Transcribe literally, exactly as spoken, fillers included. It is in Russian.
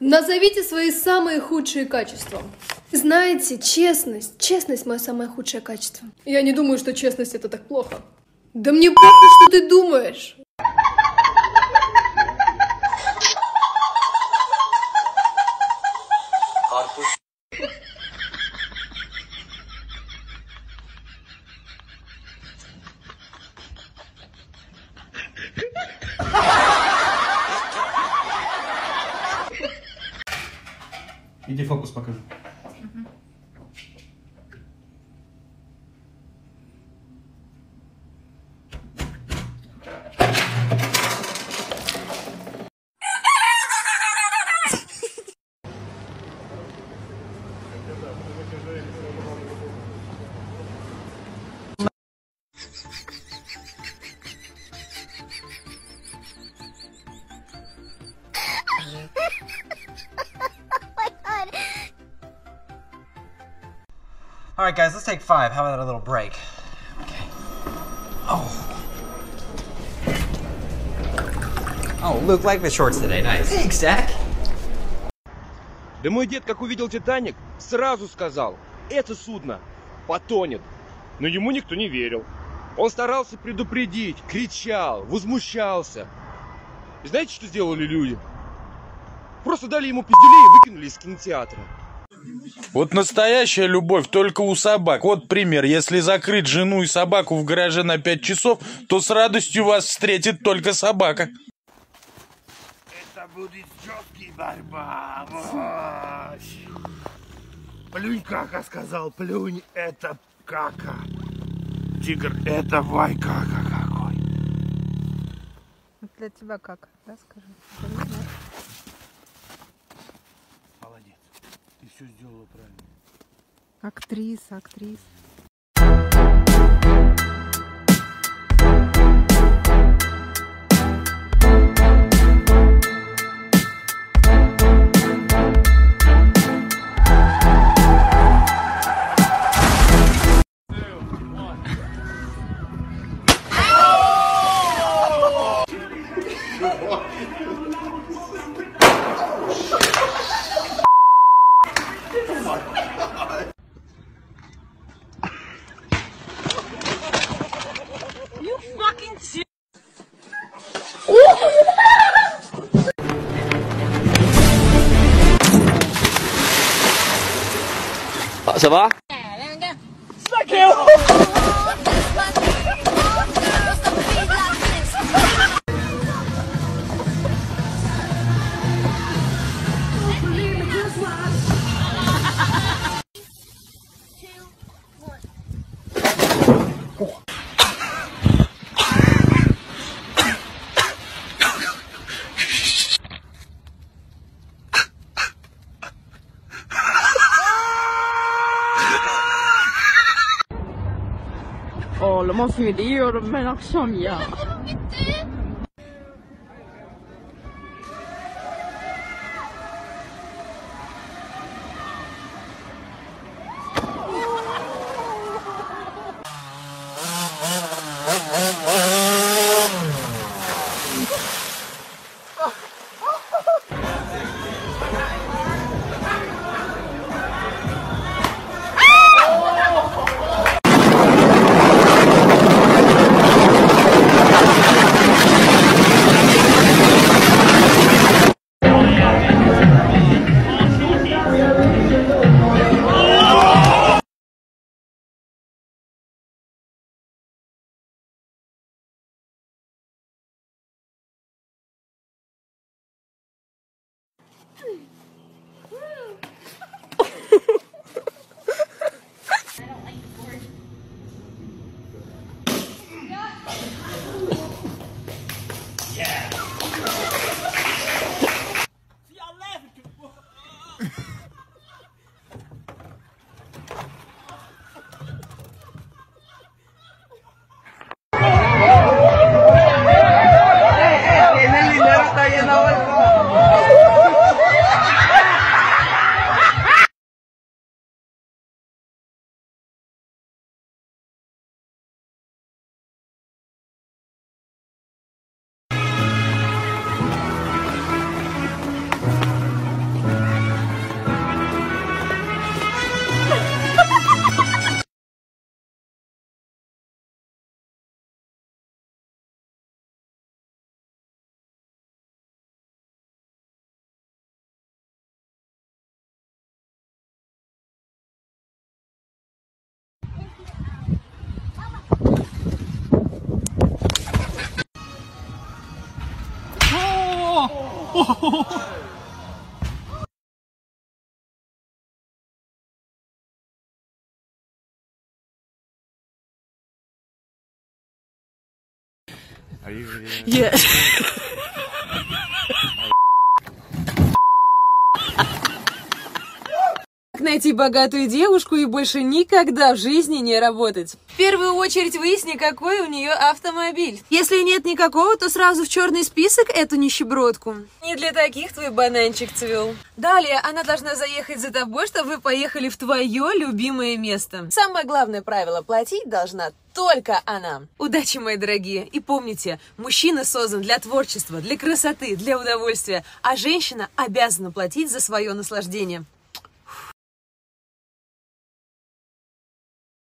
Назовите свои самые худшие качества. Знаете, честность. Честность — мое самое худшее качество. Я не думаю, что честность — это так плохо. Да мне похуй, что ты думаешь. Иди фокус покажу. Угу. All right, guys, let's take five. How about a little break? Okay. Oh. Oh, Luke, like the shorts today. Nice. Thanks, Zach. Да мой дед, как увидел «Титаник», сразу сказал: это судно потонет. Но ему никто не верил. Он старался предупредить, кричал, возмущался. И знаете, что сделали люди? Просто дали ему пизделей и выкинули из кинотеатра. Вот настоящая любовь только у собак. Вот пример. Если закрыть жену и собаку в гараже на пять часов, то с радостью вас встретит только собака. Это будет жесткий борьба. Плюнь, кака, сказал. Плюнь, это кака. Тигр, это вай, кака какой. Для тебя кака, да, скажи? Ты все сделала правильно. Актриса, актриса. Ça va? Olmaz mı diyorum ben akşam ya. Bitti. Are you really? Yeah. Найти богатую девушку и больше никогда в жизни не работать. В первую очередь выясни, какой у нее автомобиль. Если нет никакого, то сразу в черный список эту нищебродку. Не для таких твой бананчик цвел. Далее она должна заехать за тобой, чтобы вы поехали в твое любимое место. Самое главное правило: платить должна только она. Удачи, мои дорогие. И помните, мужчина создан для творчества, для красоты, для удовольствия, а женщина обязана платить за свое наслаждение.